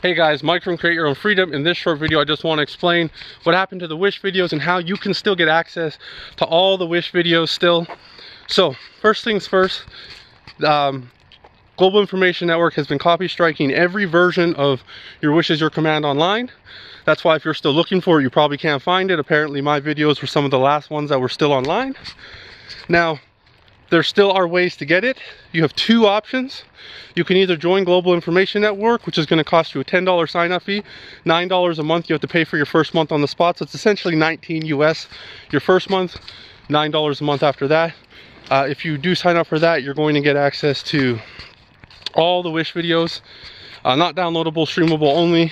Hey guys, Mike from Create Your Own Freedom. In this short video, I just want to explain what happened to the wish videos and how you can still get access to all the wish videos still. So first things first, Global Information Network has been copy striking every version of Your Wish Is Your Command online. That's why if you're still looking for it, you probably can't find it. Apparently my videos were some of the last ones that were still online. Now, there still are ways to get it. You have two options. You can either join Global Information Network, which is going to cost you a $10 sign-up fee, $9 a month. You have to pay for your first month on the spot. So it's essentially $19 US your first month, $9 a month after that. If you do sign up for that, you're going to get access to all the wish videos, not downloadable, streamable only.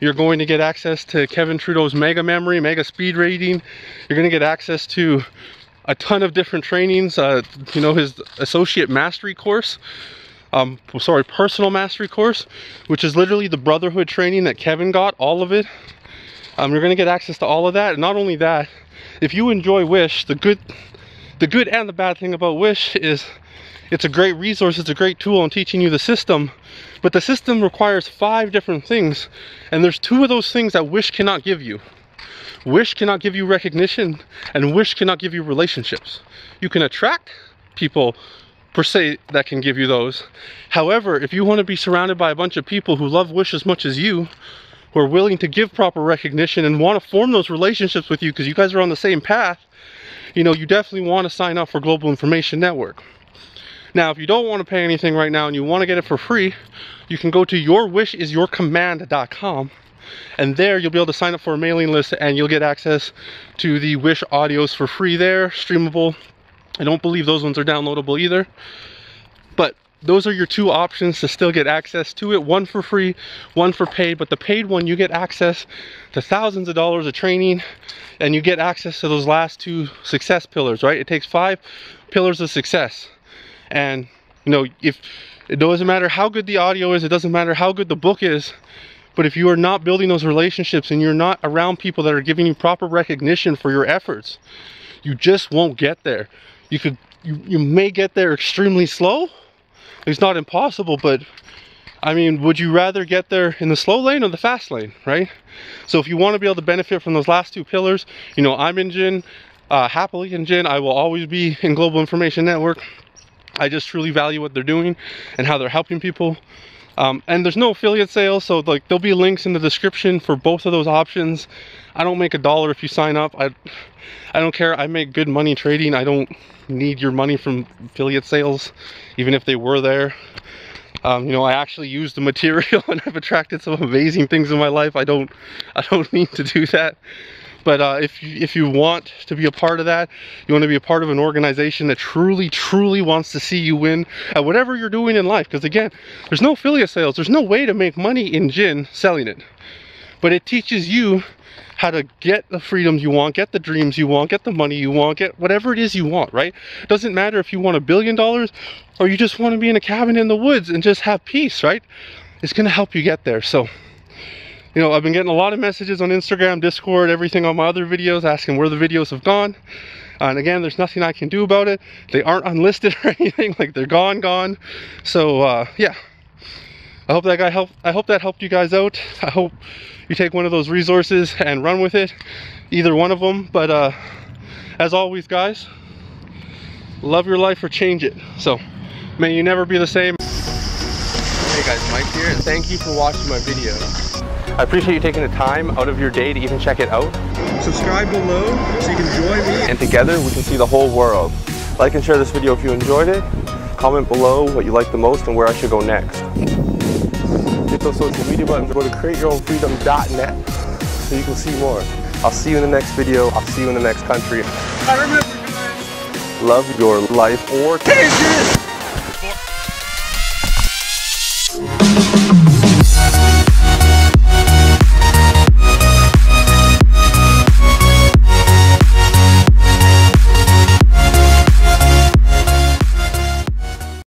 You're going to get access to Kevin Trudeau's Mega Memory, Mega Speed Reading. You're going to get access to a ton of different trainings, you know, his associate mastery course, personal mastery course, which is literally the brotherhood training that Kevin got, all of it. You're going to get access to all of that. And not only that, if you enjoy Wish, the good and the bad thing about Wish is it's a great resource, it's a great tool in teaching you the system, but the system requires 5 different things, and there's 2 of those things that Wish cannot give you. Wish cannot give you recognition, and Wish cannot give you relationships. You can attract people, per se, that can give you those. However, if you want to be surrounded by a bunch of people who love Wish as much as you, who are willing to give proper recognition and want to form those relationships with you because you guys are on the same path, you know, you definitely want to sign up for Global Information Network. Now, if you don't want to pay anything right now and you want to get it for free, you can go to yourwishisyourcommand.com, and there you'll be able to sign up for a mailing list and you'll get access to the Wish audios for free there, streamable. I don't believe those ones are downloadable either. But those are your 2 options to still get access to it, one for free, one for paid. But the paid one, you get access to thousands of dollars of training, and you get access to those last 2 success pillars, right? It takes 5 pillars of success. And, you know, if it doesn't matter how good the audio is, it doesn't matter how good the book is, but if you are not building those relationships and you're not around people that are giving you proper recognition for your efforts, you just won't get there. You may get there extremely slow. It's not impossible, but I mean, would you rather get there in the slow lane or the fast lane, right? So if you want to be able to benefit from those last 2 pillars, you know, I'm in Gin, happily in Gin. I will always be in Global Information Network. I just truly value what they're doing and how they're helping people. And there's no affiliate sales, so like there'll be links in the description for both of those options. I don't make a dollar if you sign up. I don't care. I make good money trading. I don't need your money from affiliate sales, even if they were there. You know, I actually use the material and I've attracted some amazing things in my life. I don't need to do that. But if you want to be a part of that, you want to be a part of an organization that truly wants to see you win at whatever you're doing in life. Because again, there's no affiliate sales. There's no way to make money in Gin selling it. But it teaches you how to get the freedoms you want, get the dreams you want, get the money you want, get whatever it is you want, right? It doesn't matter if you want $1 billion or you just want to be in a cabin in the woods and just have peace, right? It's going to help you get there. So, you know, I've been getting a lot of messages on Instagram, Discord, everything on my other videos asking where the videos have gone. And again, there's nothing I can do about it. They aren't unlisted or anything, like they're gone. So yeah, I hope that helped you guys out. I hope you take one of those resources and run with it, either one of them. But as always, guys, love your life or change it. So may you never be the same. Hey guys, Mike here, and thank you for watching my video. I appreciate you taking the time out of your day to even check it out. Subscribe below so you can join me. And together we can see the whole world. Like and share this video if you enjoyed it. Comment below what you like the most and where I should go next. Hit those social media buttons. Go to createyourownfreedom.net so you can see more. I'll see you in the next video. I'll see you in the next country. I remember, guys. Love your life or change it.